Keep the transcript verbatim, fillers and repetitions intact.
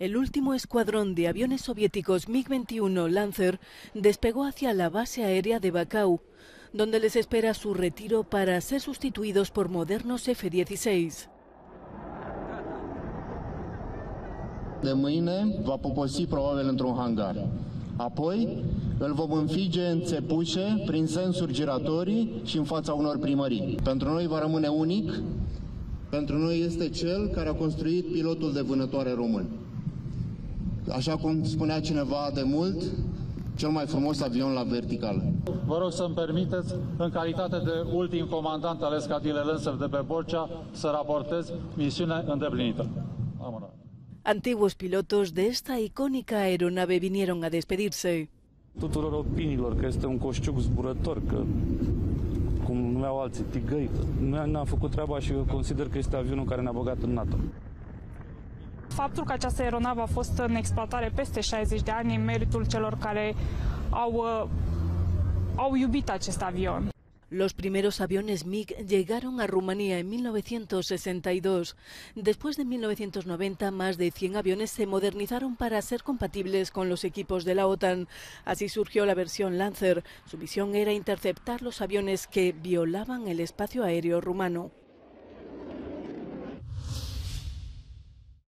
El último escuadrón de aviones soviéticos MiG veintiuno Lancer despegó hacia la base aérea de Bacău, donde les espera su retiro para ser sustituidos por modernos F dieciséis. De mâine va poposi probabil într-un hangar. Apoi îl vom înfige în țepușe, prin sensuri giratorii și în fața unor primării. Pentru noi va rămâne unic, pentru noi este cel care a construit pilotul de vânătoare român. Așa cum spunea cineva de mult, cel mai frumos avion la verticală. Vă rog să-mi permiteți, în calitate de ultim comandant al escadrilei Lancer de pe Borcia, să raportez misiune îndeplinită. Antiguos pilotos de esta icónica aeronave vinieron a despedirse. Tuturor opiniilor că este un coșciuc zburător, că cum numeau alții, tigăi. Noi ne-am făcut treaba și eu consider că este avionul care ne-a băgat în NATO. Faptul că această aeronavă a fost în exploatare peste șaizeci de ani e meritul celor care au, au iubit acest avion. Los primeros aviones MiG llegaron a Rumanía en mil novecientos sesenta y dos. Después de mil novecientos noventa, más de cien aviones se modernizaron para ser compatibles con los equipos de la OTAN. Así surgió la versión Lancer. Su misión era interceptar los aviones que violaban el espacio aéreo rumano.